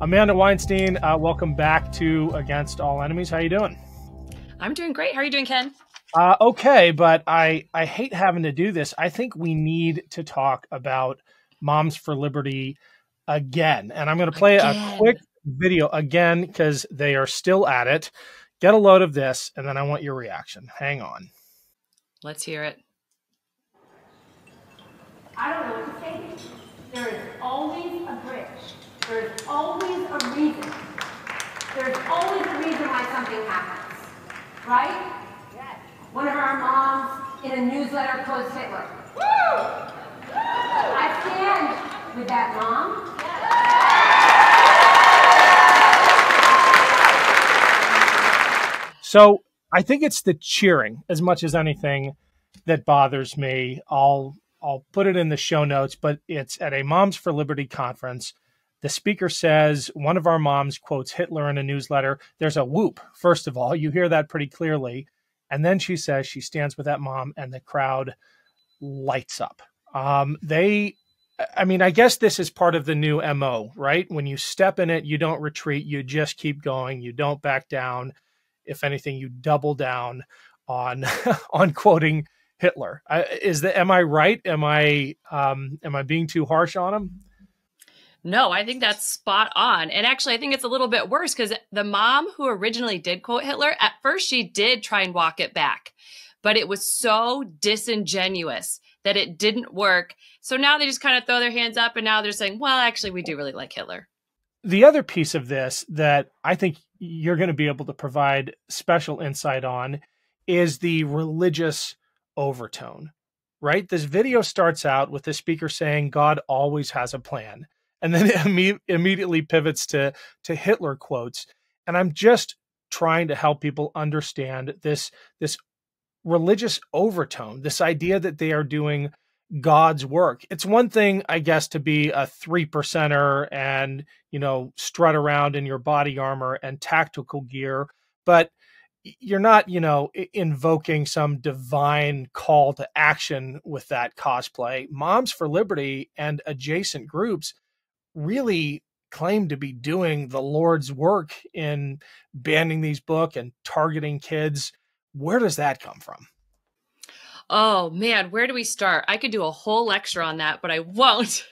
Amanda Weinstein, welcome back to Against All Enemies. How you doing? I'm doing great. How are you doing, Ken? Okay, but I hate having to do this. I think we need to talk about Moms for Liberty again. And I'm going to play a quick video again because they are still at it. Get a load of this, and then I want your reaction. Hang on. Let's hear it. I don't know what to say. There is always a bridge. There's always a reason. There's always a reason why something happens, right? Yes. One of our moms in a newsletter quotes Hitler. Woo! Woo! I stand with that mom. Yes. So I think it's the cheering as much as anything that bothers me. I'll put it in the show notes, but it's at a Moms for Liberty conference. The speaker says, one of our moms quotes Hitler in a newsletter. There's a whoop, first of all. You hear that pretty clearly. And then she says she stands with that mom, and the crowd lights up. I mean, I guess this is part of the new MO, right? When you step in it, you don't retreat. You just keep going. You don't back down. If anything, you double down on on quoting Hitler. Am I right? Am I being too harsh on him? No, I think that's spot on. And actually, I think it's a little bit worse because the mom who originally did quote Hitler, at first she did try and walk it back, but it was so disingenuous that it didn't work. So now they just kind of throw their hands up and now they're saying, well, actually, we do really like Hitler. The other piece of this that I think you're going to be able to provide special insight on is the religious overtone, right? This video starts out with the speaker saying, God always has a plan. And then it immediately pivots to Hitler quotes. And I'm just trying to help people understand this religious overtone, this idea that they are doing God's work. It's one thing, I guess, to be a 3%er and, you know, strut around in your body armor and tactical gear, but you're not, you know, invoking some divine call to action with that cosplay. Moms for Liberty and adjacent groups really claim to be doing the Lord's work in banning these books and targeting kids. Where does that come from? Oh man, where do we start? I could do a whole lecture on that, but I won't.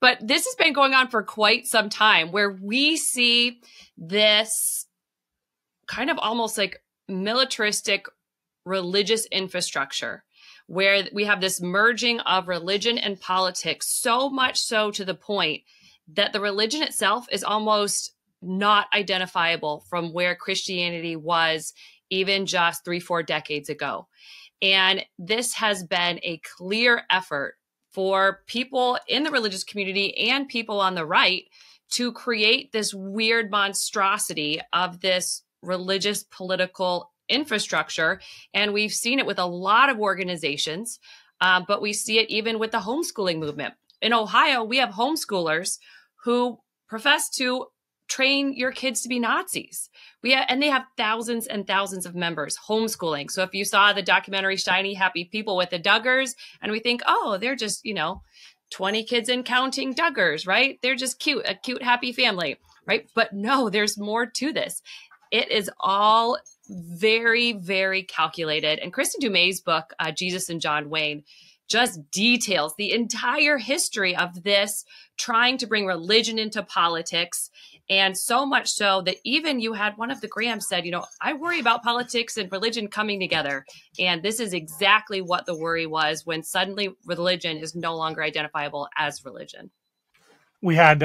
But this has been going on for quite some time where we see this kind of almost like militaristic religious infrastructure, where we have this merging of religion and politics, so much so to the point that the religion itself is almost not identifiable from where Christianity was even just 3-4 decades ago. And this has been a clear effort for people in the religious community and people on the right to create this weird monstrosity of this religious political infrastructure. And we've seen it with a lot of organizations, but we see it even with the homeschooling movement. In Ohio, we have homeschoolers who profess to train your kids to be Nazis. And they have thousands and thousands of members homeschooling. So if you saw the documentary Shiny Happy People with the Duggars, and we think, oh, they're just, you know, 20 kids and counting Duggars, right? They're just cute, a cute, happy family, right? But no, there's more to this. It is all very, very calculated. And Kristen Dumais' book, Jesus and John Wayne, just details the entire history of this, trying to bring religion into politics. And so much so that even you had one of the Grahams said, you know, I worry about politics and religion coming together. And this is exactly what the worry was when suddenly religion is no longer identifiable as religion. We had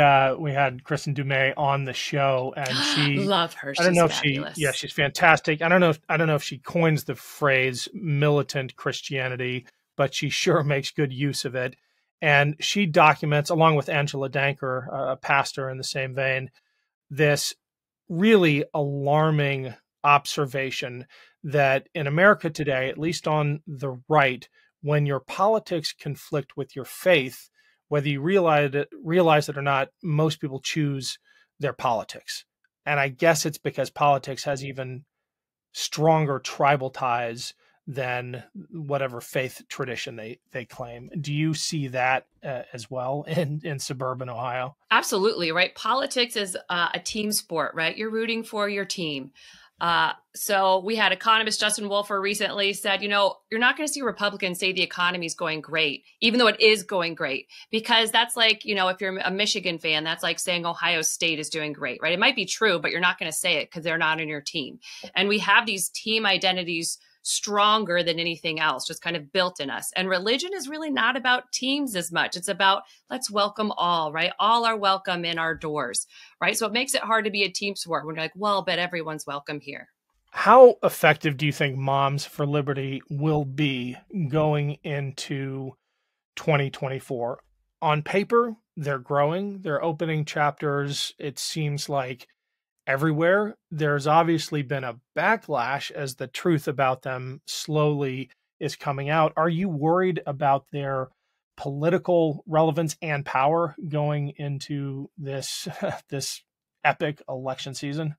Kristen Dumais on the show, and she love her. I don't know if fabulous. She, yeah, she's fantastic. I don't know if she coins the phrase militant Christianity, but she sure makes good use of it. And she documents, along with Angela Danker, a pastor in the same vein, this really alarming observation that in America today, at least on the right, when your politics conflict with your faith, whether you realize it or not, most people choose their politics. And I guess it's because politics has even stronger tribal ties than whatever faith tradition they claim. Do you see that as well in suburban Ohio? Absolutely, right? Politics is a team sport, right? You're rooting for your team. So we had economist Justin Wolfers recently said, you know, you're not going to see Republicans say the economy is going great, even though it is going great, because that's like, you know, if you're a Michigan fan, that's like saying Ohio State is doing great, right? It might be true, but you're not going to say it because they're not on your team. And we have these team identities stronger than anything else, just kind of built in us. And religion is really not about teams as much. It's about let's welcome all, right? All are welcome in our doors, right? So it makes it hard to be a team sport when you're like, well, but everyone's welcome here. How effective do you think Moms for Liberty will be going into 2024? On paper, they're growing, they're opening chapters, it seems like, everywhere. There's obviously been a backlash as the truth about them slowly is coming out. Are you worried about their political relevance and power going into this epic election season?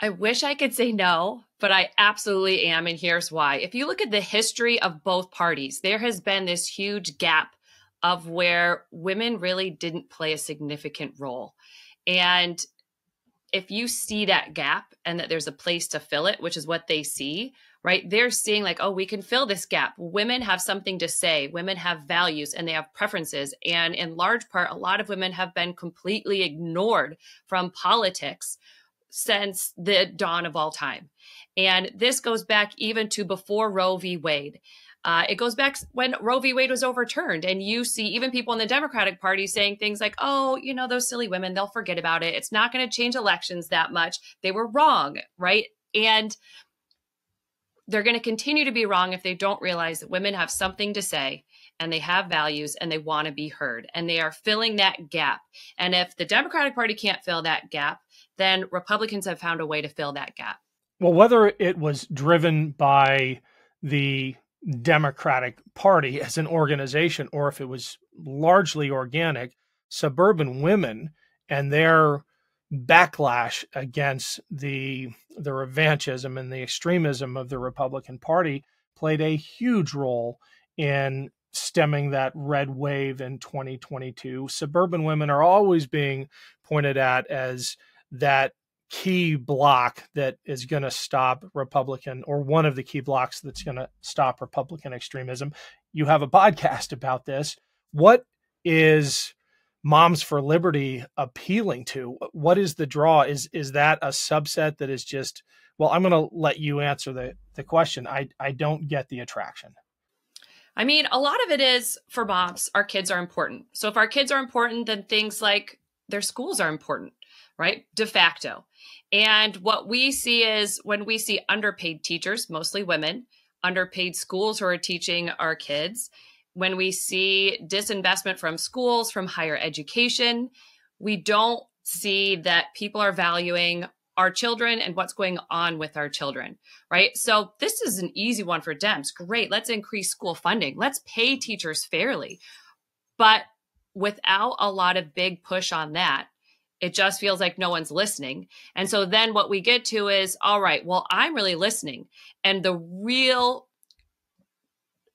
I wish I could say no, but I absolutely am. And here's why. If you look at the history of both parties, there has been this huge gap of where women really didn't play a significant role. And if you see that gap and that there's a place to fill it, which is what they see, right? They're seeing like, oh, we can fill this gap. Women have something to say. Women have values and they have preferences. And in large part, a lot of women have been completely ignored from politics since the dawn of all time. And this goes back even to before Roe v. Wade. It goes back when Roe v. Wade was overturned, and you see even people in the Democratic Party saying things like, oh, you know, those silly women, they'll forget about it. It's not going to change elections that much. They were wrong, right? And they're going to continue to be wrong if they don't realize that women have something to say and they have values and they want to be heard, and they are filling that gap. And if the Democratic Party can't fill that gap, then Republicans have found a way to fill that gap. Well, whether it was driven by the Democratic Party as an organization, or if it was largely organic, suburban women and their backlash against the revanchism and the extremism of the Republican Party played a huge role in stemming that red wave in 2022. Suburban women are always being pointed at as that key block that is going to stop Republican, or one of the key blocks that's going to stop Republican extremism. You have a podcast about this. What is Moms for Liberty appealing to? What is the draw? Is that a subset that is just, well, I'm going to let you answer the question. I don't get the attraction. I mean, a lot of it is for moms, our kids are important. So if our kids are important, then things like their schools are important, right? De facto. And what we see is when we see underpaid teachers, mostly women, underpaid schools who are teaching our kids, when we see disinvestment from schools, from higher education, we don't see that people are valuing our children and what's going on with our children, right? So this is an easy one for Dems. Great, let's increase school funding. Let's pay teachers fairly. But without a lot of big push on that, it just feels like no one's listening. And so then what we get to is, all right, well, I'm really listening. And the real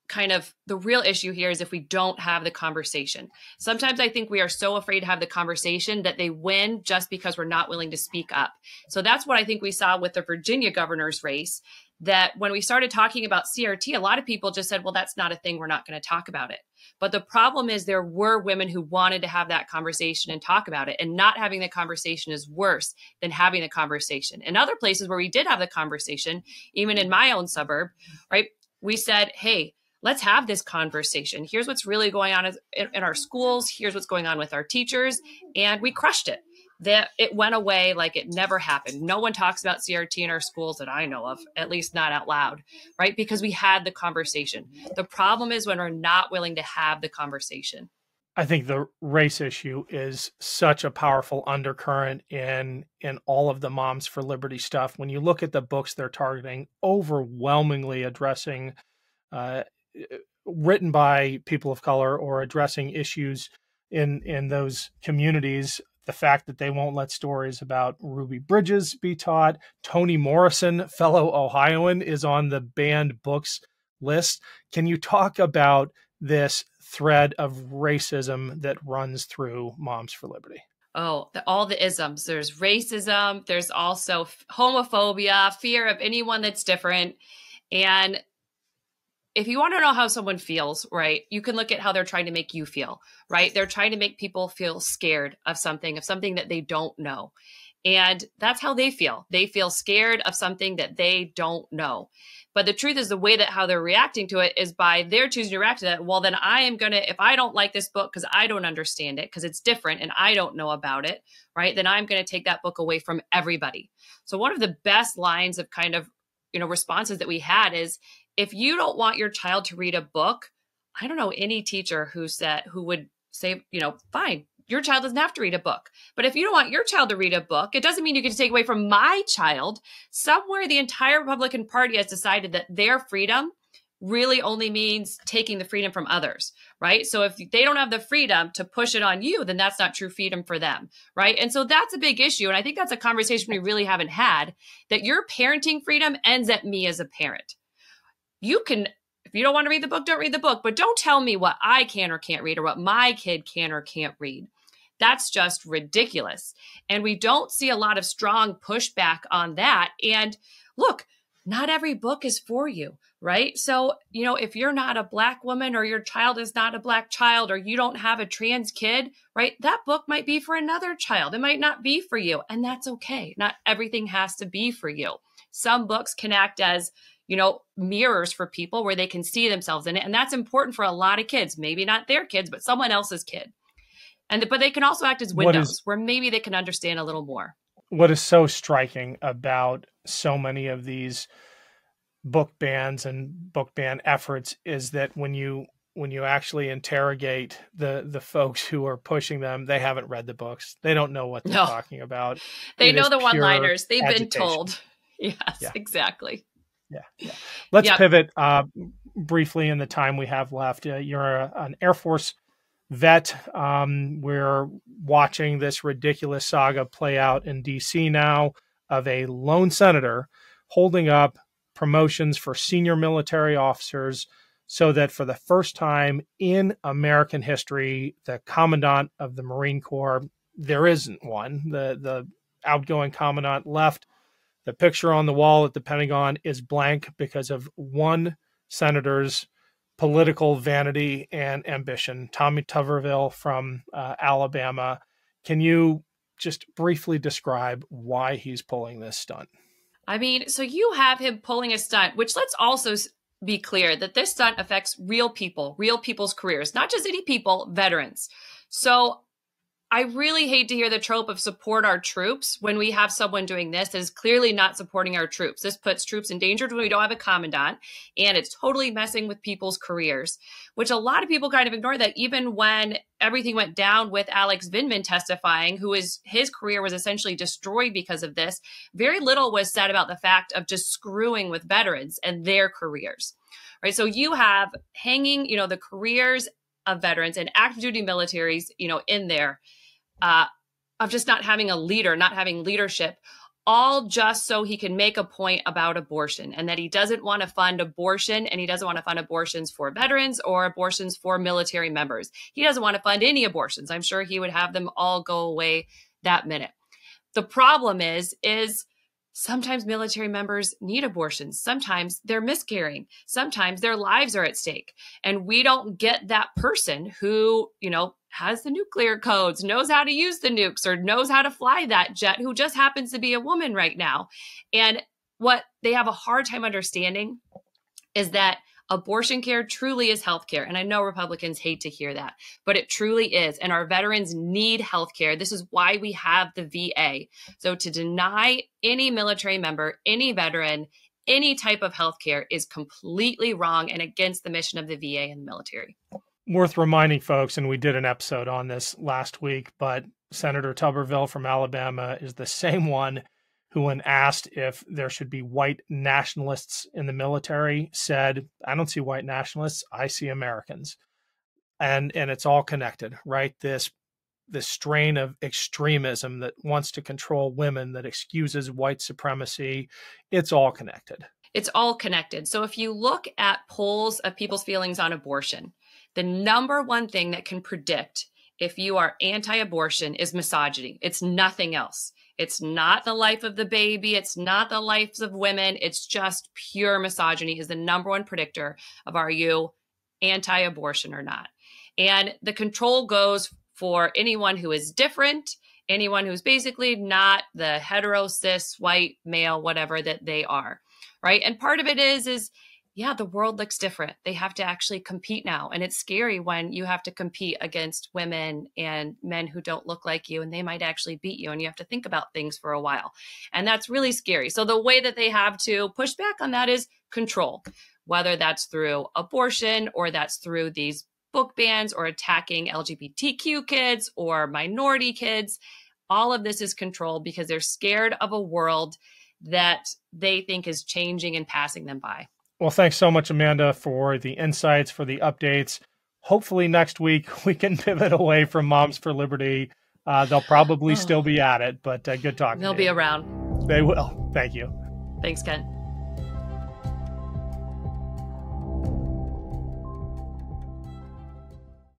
kind of the real issue here is if we don't have the conversation. Sometimes I think we are so afraid to have the conversation that they win just because we're not willing to speak up. So that's what I think we saw with the Virginia governor's race, that when we started talking about CRT, a lot of people just said, well, that's not a thing. We're not going to talk about it. But the problem is there were women who wanted to have that conversation and talk about it. And not having the conversation is worse than having the conversation. In other places where we did have the conversation, even in my own suburb, right, we said, hey, let's have this conversation. Here's what's really going on in our schools. Here's what's going on with our teachers. And we crushed it. That it went away like it never happened. No one talks about CRT in our schools that I know of, at least not out loud, right? Because we had the conversation. The problem is when we're not willing to have the conversation. I think the race issue is such a powerful undercurrent in all of the Moms for Liberty stuff. When you look at the books they're targeting, overwhelmingly addressing, written by people of color or addressing issues in those communities. The fact that they won't let stories about Ruby Bridges be taught. Toni Morrison, fellow Ohioan, is on the banned books list. Can you talk about this thread of racism that runs through Moms for Liberty? Oh, all the isms. There's racism. There's also homophobia, fear of anyone that's different. And if you want to know how someone feels, right, you can look at how they're trying to make you feel, right? They're trying to make people feel scared of something that they don't know. And that's how they feel. They feel scared of something that they don't know. But the truth is the way that how they're reacting to it is by their choosing to react to that. Well, then I am going to, if I don't like this book because I don't understand it, because it's different and I don't know about it, right, then I'm going to take that book away from everybody. So one of the best lines of kind of, you know, responses that we had is, if you don't want your child to read a book, I don't know any teacher who would say, you know, fine, your child doesn't have to read a book. But if you don't want your child to read a book, it doesn't mean you can take away from my child. Somewhere the entire Republican Party has decided that their freedom really only means taking the freedom from others, right? So if they don't have the freedom to push it on you, then that's not true freedom for them, right? And so that's a big issue. And I think that's a conversation we really haven't had, that your parenting freedom ends at me as a parent. You can, if you don't want to read the book, don't read the book, but don't tell me what I can or can't read or what my kid can or can't read. That's just ridiculous. And we don't see a lot of strong pushback on that. And look, not every book is for you, right? So, you know, if you're not a Black woman or your child is not a Black child or you don't have a trans kid, right, that book might be for another child. It might not be for you. And that's okay. Not everything has to be for you. Some books can act as, you know, mirrors for people where they can see themselves in it. And that's important for a lot of kids, maybe not their kids, but someone else's kid. And but they can also act as windows where maybe they can understand a little more. What is so striking about so many of these book bans and book ban efforts is that when you actually interrogate the folks who are pushing them, they haven't read the books. They don't know what they're talking about. They know the one-liners. They've been told. Yes, yeah. Exactly. Yeah, yeah. Let's pivot briefly in the time we have left. You're an Air Force vet. We're watching this ridiculous saga play out in D.C. now of a lone senator holding up promotions for senior military officers so that for the first time in American history, the commandant of the Marine Corps, there isn't one. The outgoing commandant left. The picture on the wall at the Pentagon is blank because of one senator's political vanity and ambition, Tommy Tuberville from Alabama. Can you just briefly describe why he's pulling this stunt? I mean, so you have him pulling a stunt, which let's also be clear that this stunt affects real people's careers, not just any people, veterans. So I really hate to hear the trope of support our troops when we have someone doing this that is clearly not supporting our troops. This puts troops in danger when we don't have a commandant, and it's totally messing with people's careers, which a lot of people kind of ignore that even when everything went down with Alex Vindman testifying, his career was essentially destroyed because of this. Very little was said about the fact of just screwing with veterans and their careers, right? So you have hanging, you know, the careers of veterans and active duty militaries, you know, in there. Of just not having a leader, not having leadership, all just so he can make a point about abortion and that he doesn't want to fund abortion and he doesn't want to fund abortions for veterans or abortions for military members. He doesn't want to fund any abortions. I'm sure he would have them all go away that minute. The problem is sometimes military members need abortions. Sometimes they're miscarrying. Sometimes their lives are at stake. And we don't get that person who, you know, has the nuclear codes, knows how to use the nukes, or knows how to fly that jet, who just happens to be a woman right now. And what they have a hard time understanding is that abortion care truly is health care. And I know Republicans hate to hear that, but it truly is. And our veterans need health care. This is why we have the VA. So to deny any military member, any veteran, any type of health care is completely wrong and against the mission of the VA and the military. Worth reminding folks, and we did an episode on this last week, but Senator Tuberville from Alabama is the same one who, when asked if there should be white nationalists in the military, said, I don't see white nationalists, I see Americans. And it's all connected, right? This strain of extremism that wants to control women, that excuses white supremacy, it's all connected. It's all connected. So if you look at polls of people's feelings on abortion, the number one thing that can predict if you are anti-abortion is misogyny. It's nothing else. It's not the life of the baby. It's not the lives of women. It's just pure misogyny is the number one predictor of are you anti-abortion or not. And the control goes for anyone who is different, anyone who's basically not the hetero, cis, white, male, whatever that they are, right? And part of it is yeah, the world looks different. They have to actually compete now. And it's scary when you have to compete against women and men who don't look like you, and they might actually beat you, and you have to think about things for a while. And that's really scary. So the way that they have to push back on that is control, whether that's through abortion or that's through these book bans or attacking LGBTQ kids or minority kids. All of this is control because they're scared of a world that they think is changing and passing them by. Well, thanks so much, Amanda, for the insights, for the updates. Hopefully next week we can pivot away from Moms for Liberty. They'll probably still be at it, but good talking to you. They'll be around. They will. Thank you. Thanks, Ken.